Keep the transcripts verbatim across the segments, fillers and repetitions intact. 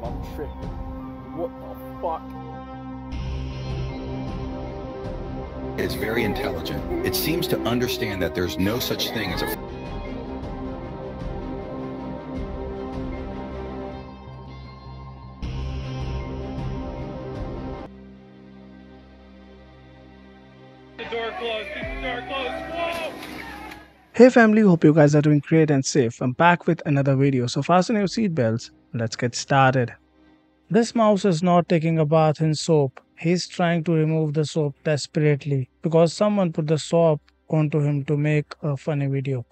bottom, I'm tripping. What the fuck? It's very intelligent. It seems to understand that there's no such thing as a... The door closed. Keep the door closed. Whoa! Hey family, hope you guys are doing great and safe. I'm back with another video, so fasten your seatbelts. Let's get started. This mouse is not taking a bath in soap. He's trying to remove the soap desperately because someone put the soap onto him to make a funny video.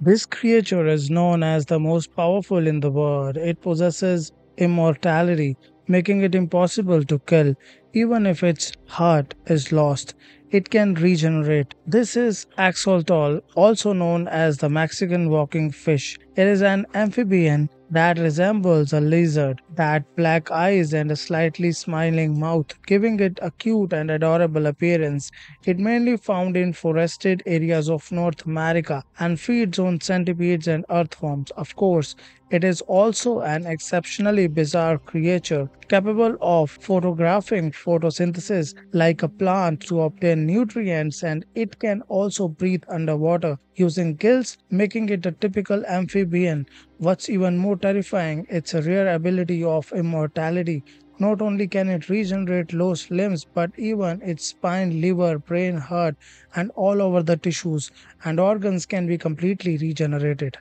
This creature is known as the most powerful in the world. It possesses immortality, making it impossible to kill. Even if its heart is lost, it can regenerate. This is axolotl, also known as the Mexican walking fish. It is an amphibian that resembles a lizard, that black eyes and a slightly smiling mouth, giving it a cute and adorable appearance. It mainly found in forested areas of North America and feeds on centipedes and earthworms. Of course, it is also an exceptionally bizarre creature, capable of photographing photosynthesis like a plant to obtain nutrients, and it can also breathe underwater using gills, making it a typical amphibian. What's even more terrifying, it's a rare ability of immortality. Not only can it regenerate lost limbs, but even its spine, liver, brain, heart, and all over the tissues and organs can be completely regenerated.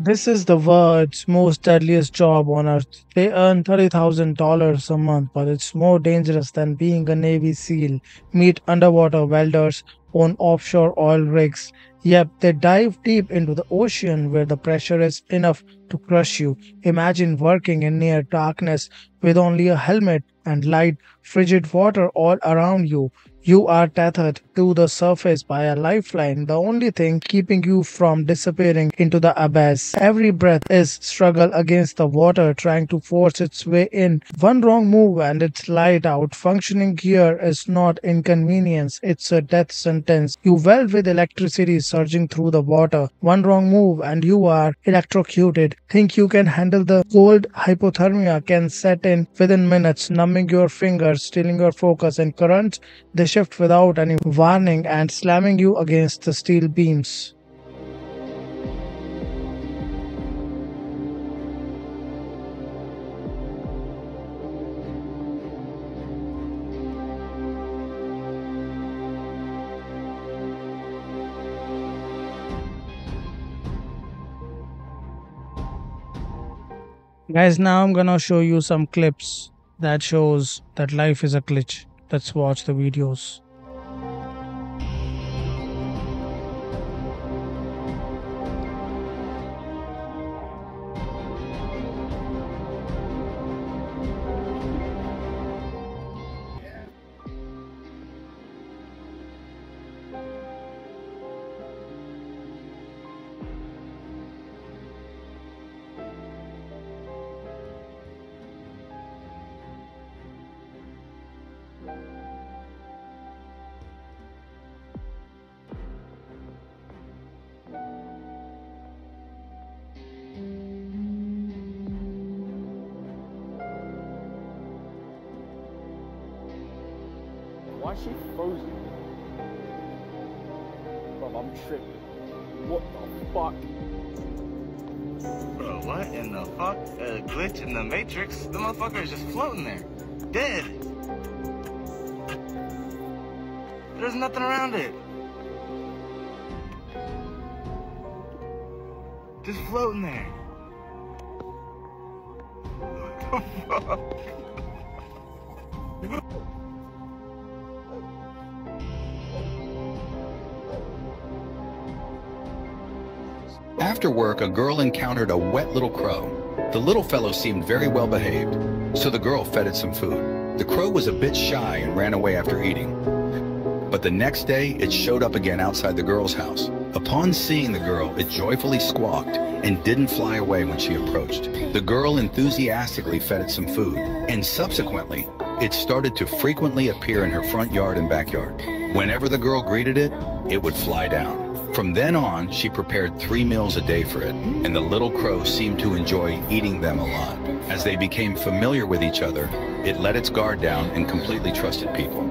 This is the world's most deadliest job on earth. They earn thirty thousand dollars a month, but it's more dangerous than being a Navy SEAL. Meet underwater welders on offshore oil rigs. Yep, they dive deep into the ocean where the pressure is enough to crush you. Imagine working in near darkness with only a helmet and light, frigid water all around you. You are tethered to the surface by a lifeline, the only thing keeping you from disappearing into the abyss. Every breath is struggle against the water, trying to force its way in. One wrong move and it's light out. Functioning gear is not inconvenience, it's a death sentence. You weld with electricity surging through the water. One wrong move and you are electrocuted. Think you can handle the cold? Hypothermia can set in within minutes, numbing your fingers, stealing your focus, and currents they shift without any warning and slamming you against the steel beams. Guys, now I'm gonna show you some clips that shows that life is a glitch. Let's watch the videos. Why is she frozen? Bro, I'm tripping. What the fuck? Bro, what in the fuck? A glitch in the Matrix? The motherfucker is just floating there. Dead. There's nothing around it. Just floating there. What the fuck? After work, a girl encountered a wet little crow. The little fellow seemed very well behaved, so the girl fed it some food. The crow was a bit shy and ran away after eating. But the next day, it showed up again outside the girl's house. Upon seeing the girl, it joyfully squawked and didn't fly away when she approached. The girl enthusiastically fed it some food, and subsequently, it started to frequently appear in her front yard and backyard. Whenever the girl greeted it, it would fly down. From then on, she prepared three meals a day for it, and the little crow seemed to enjoy eating them a lot. As they became familiar with each other, it let its guard down and completely trusted people.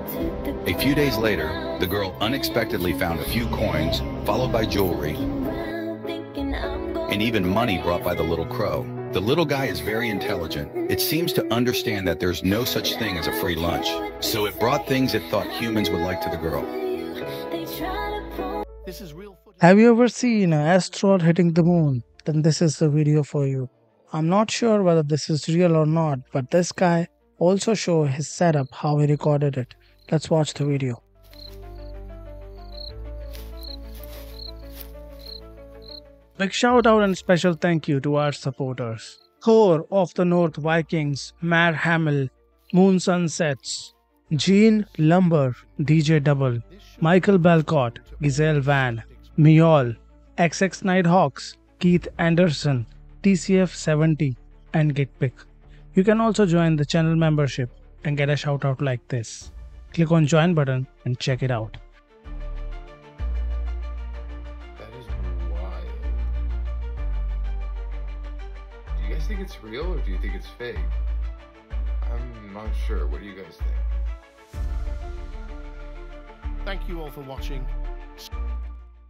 A few days later, the girl unexpectedly found a few coins, followed by jewelry, and even money brought by the little crow. The little guy is very intelligent. It seems to understand that there's no such thing as a free lunch. So it brought things it thought humans would like to the girl. Have you ever seen an asteroid hitting the moon? Then this is the video for you. I'm not sure whether this is real or not, but this guy also showed his setup, how he recorded it. Let's watch the video. Big shout out and special thank you to our supporters. Thor of the North Vikings, Mar Hamill, Moon Sunsets, Jean Lumber, D J Double, Michael Balcott, Giselle Van, Miol, X X Nighthawks, Keith Anderson, T C F seventy, and GitPick. You can also join the channel membership and get a shout out like this. Click on join button and check it out. That is wild. Do you guys think it's real or do you think it's fake? I'm not sure. What do you guys think? Thank you all for watching.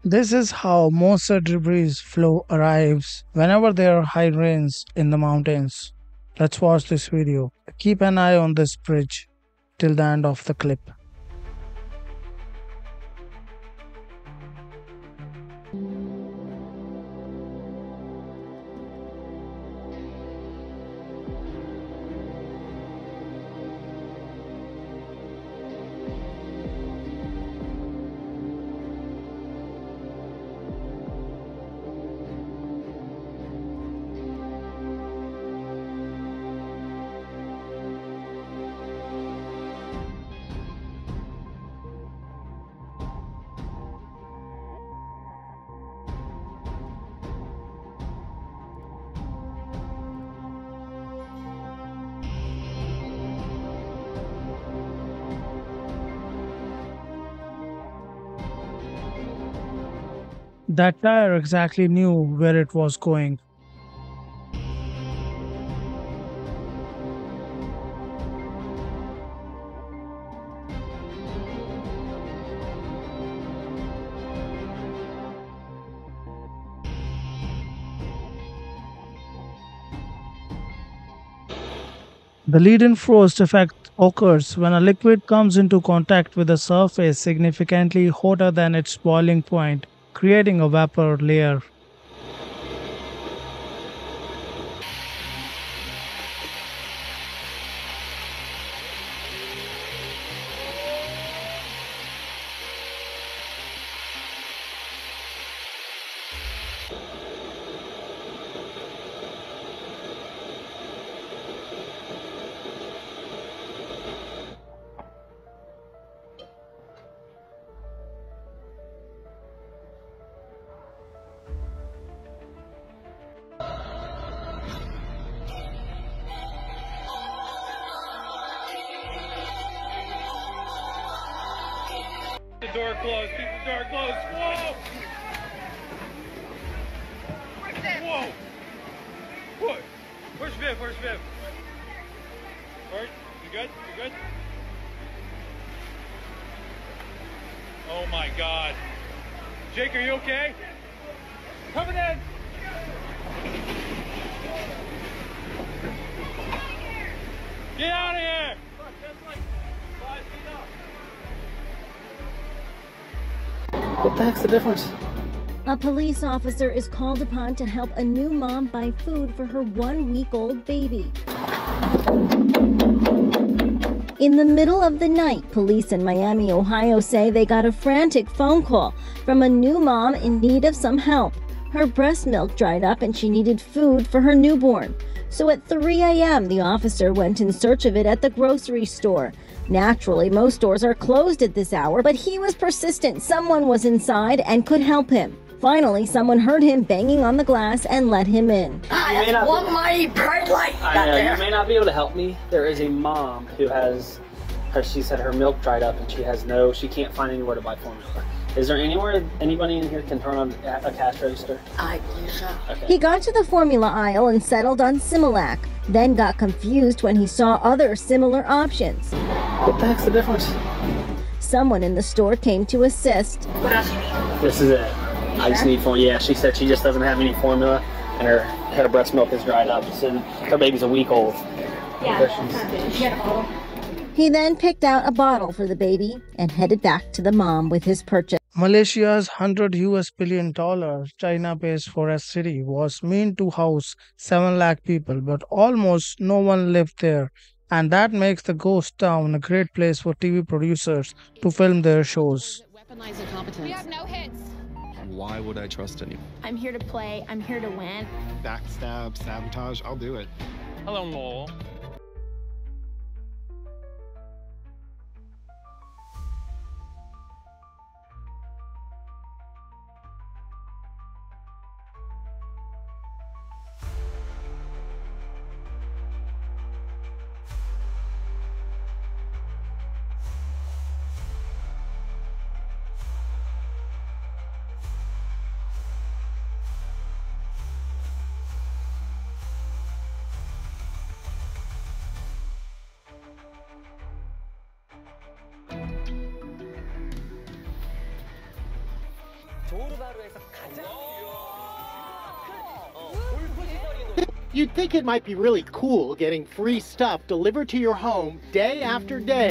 This is how moisture debris flow arrives whenever there are high rains in the mountains. Let's watch this video. Keep an eye on this bridge till the end of the clip. That tire exactly knew where it was going. The Leidenfrost effect occurs when a liquid comes into contact with a surface significantly hotter than its boiling point, creating a vapor layer. Door closed. Keep the door closed. Whoa! Push fifth. Whoa! Push. Push fifth. Push fifth. Bert, you good? You good? Oh my God! Jake, are you okay? Coming in. Get out of here! What the heck's the difference? A police officer is called upon to help a new mom buy food for her one-week-old baby. In the middle of the night, police in Miami, Ohio say they got a frantic phone call from a new mom in need of some help. Her breast milk dried up and she needed food for her newborn. So at three A M, the officer went in search of it at the grocery store. Naturally, most stores are closed at this hour, but he was persistent. Someone was inside and could help him. Finally, someone heard him banging on the glass and let him in. Ah, that's one mighty bright light out there. You may not be able to help me. There is a mom who has, her, she said her milk dried up and she has no, she can't find anywhere to buy formula. Is there anywhere anybody in here can turn on a cash register? I believe so. Okay. He got to the formula aisle and settled on Similac, then got confused when he saw other similar options. What the heck's the difference? Someone in the store came to assist. What else you need? This is it. I just need formula. Yeah, she said she just doesn't have any formula and her, her breast milk is dried up. So her baby's a week old. Yeah. He then picked out a bottle for the baby and headed back to the mom with his purchase. Malaysia's one hundred U S billion dollars China pays for a city was meant to house seven lakh people, but almost no one lived there. And that makes the ghost town a great place for T V producers to film their shows. We have no hits. Why would I trust anyone? I'm here to play. I'm here to win. Backstab, sabotage, I'll do it. Hello, Mole. You'd think it might be really cool getting free stuff delivered to your home day after day.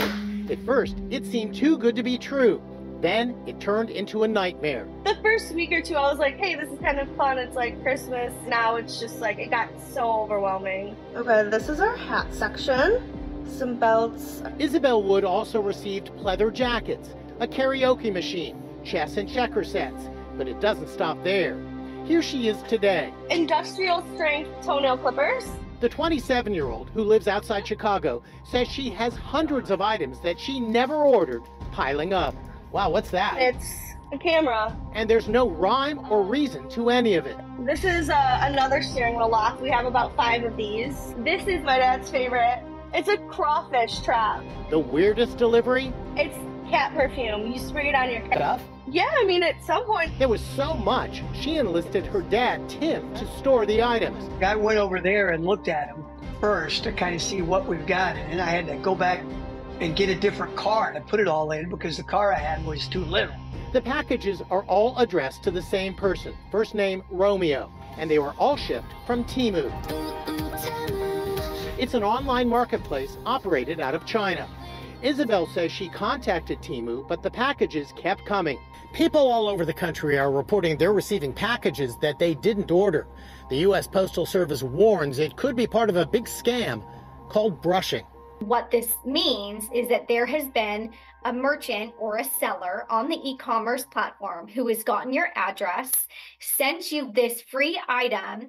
At first, it seemed too good to be true. Then it turned into a nightmare. The first week or two, I was like, hey, this is kind of fun. It's like Christmas. Now it's just like, it got so overwhelming. Okay, this is our hat section. Some belts. Isabel Wood also received pleather jackets, a karaoke machine, chess and checker sets, but it doesn't stop there. Here she is today. Industrial strength toenail clippers. The twenty-seven-year-old who lives outside Chicago says she has hundreds of items that she never ordered piling up. Wow, what's that? It's a camera. And there's no rhyme or reason to any of it. This is uh, another steering wheel lock. We have about five of these. This is my dad's favorite. It's a crawfish trap. The weirdest delivery? It's cat perfume. You spray it on your cat. Yeah, I mean, at some point. There was so much, she enlisted her dad, Tim, to store the items. I went over there and looked at them first to kind of see what we've got. And I had to go back and get a different car and put it all in because the car I had was too little. The packages are all addressed to the same person, first name Romeo, and they were all shipped from Temu. It's an online marketplace operated out of China. Isabel says she contacted Temu, but the packages kept coming. People all over the country are reporting they're receiving packages that they didn't order. The U S Postal Service warns it could be part of a big scam called brushing. What this means is that there has been a merchant or a seller on the e-commerce platform who has gotten your address, sent you this free item,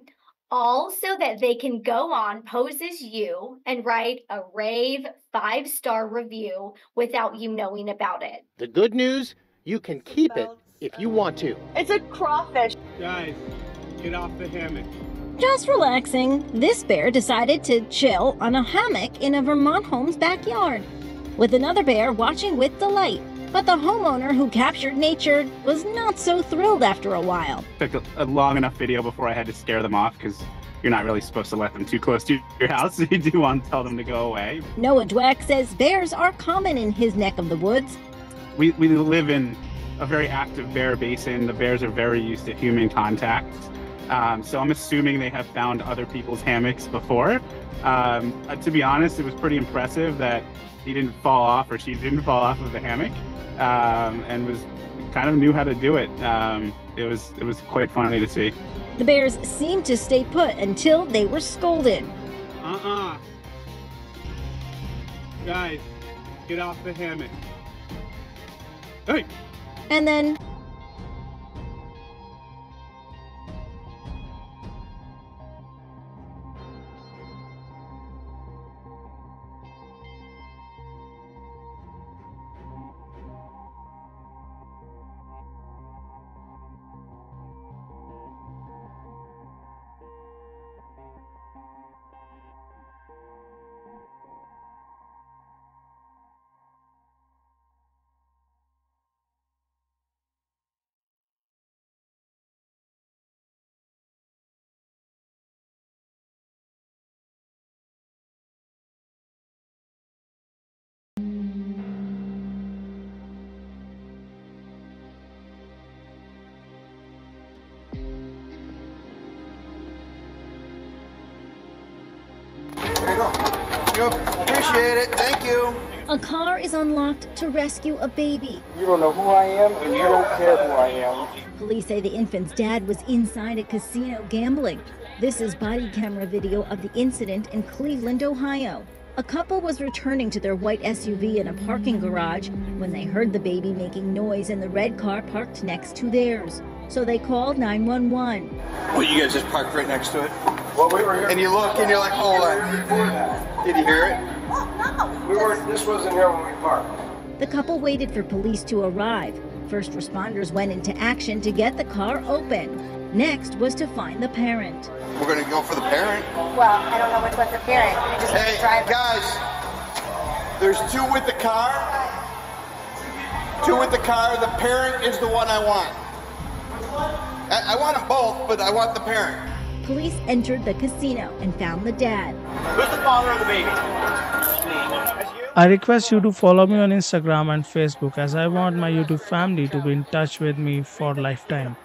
all so that they can go on, pose as you, and write a rave five-star review without you knowing about it. The good news, you can keep it if you want to. It's a crawfish. Guys, get off the hammock. Just relaxing, this bear decided to chill on a hammock in a Vermont home's backyard, with another bear watching with delight. But the homeowner who captured nature was not so thrilled after a while. Took a, a long enough video before I had to scare them off because you're not really supposed to let them too close to your house. You do want to tell them to go away. Noah Dweck says bears are common in his neck of the woods. We, we live in a very active bear basin. The bears are very used to human contact. Um, so I'm assuming they have found other people's hammocks before. Um, uh, to be honest, it was pretty impressive that he didn't fall off or she didn't fall off of the hammock. Um, and was kind of knew how to do it. Um, it was it was quite funny to see. The bears seemed to stay put until they were scolded. Uh-uh. Guys, Get off the hammock. Hey! And then... Go. Appreciate it. Thank you. A car is unlocked to rescue a baby. You don't know who I am, and you don't care who I am. Police say the infant's dad was inside a casino gambling. This is body camera video of the incident in Cleveland, Ohio. A couple was returning to their white S U V in a parking garage when they heard the baby making noise in the red car parked next to theirs. So they called nine one one. Well, you guys just parked right next to it? Well, we were here. And you look and you're like, hold on. Did you hear it? Oh, no. We weren't, this wasn't here when we parked. The couple waited for police to arrive. First responders went into action to get the car open. Next was to find the parent. We're going to go for the parent. Well, I don't know which one's the parent. We just hey, drive guys, there's two with the car. Two with the car. The parent is the one I want. Which one? I, I want them both, but I want the parent. Police entered the casino and found the dad. Who's the father of the baby? I request you to follow me on Instagram and Facebook as I want my YouTube family to be in touch with me for lifetime.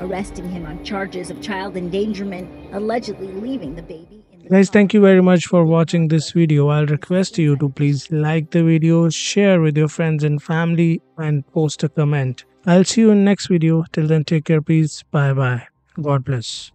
Arresting him on charges of child endangerment, allegedly leaving the baby in the Guys, thank you very much for watching this video. I'll request you to please like the video, share with your friends and family, and post a comment. I'll see you in next video. Till then, take care, peace, bye bye. God bless.